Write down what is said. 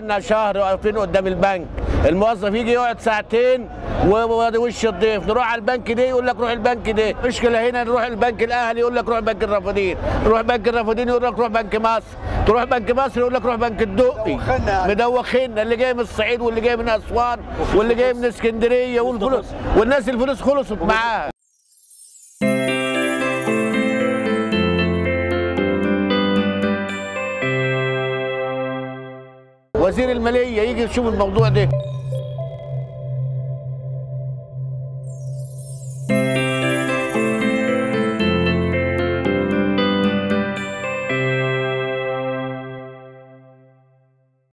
بقالنا شهر واقفين قدام البنك، الموظف يجي يقعد ساعتين ووش الضيف، نروح على البنك ده يقول لك روح البنك ده، مشكله هنا نروح البنك الاهلي يقول لك روح بنك الرافدين، نروح بنك الرافدين يقول لك روح بنك مصر، تروح بنك مصر يقول لك روح بنك الدقي، مدوخينا اللي جاي من الصعيد واللي جاي من اسوان واللي جاي من اسكندريه والفلوس والناس الفلوس خلصت معاها. وزير الماليه يجي يشوف الموضوع ده.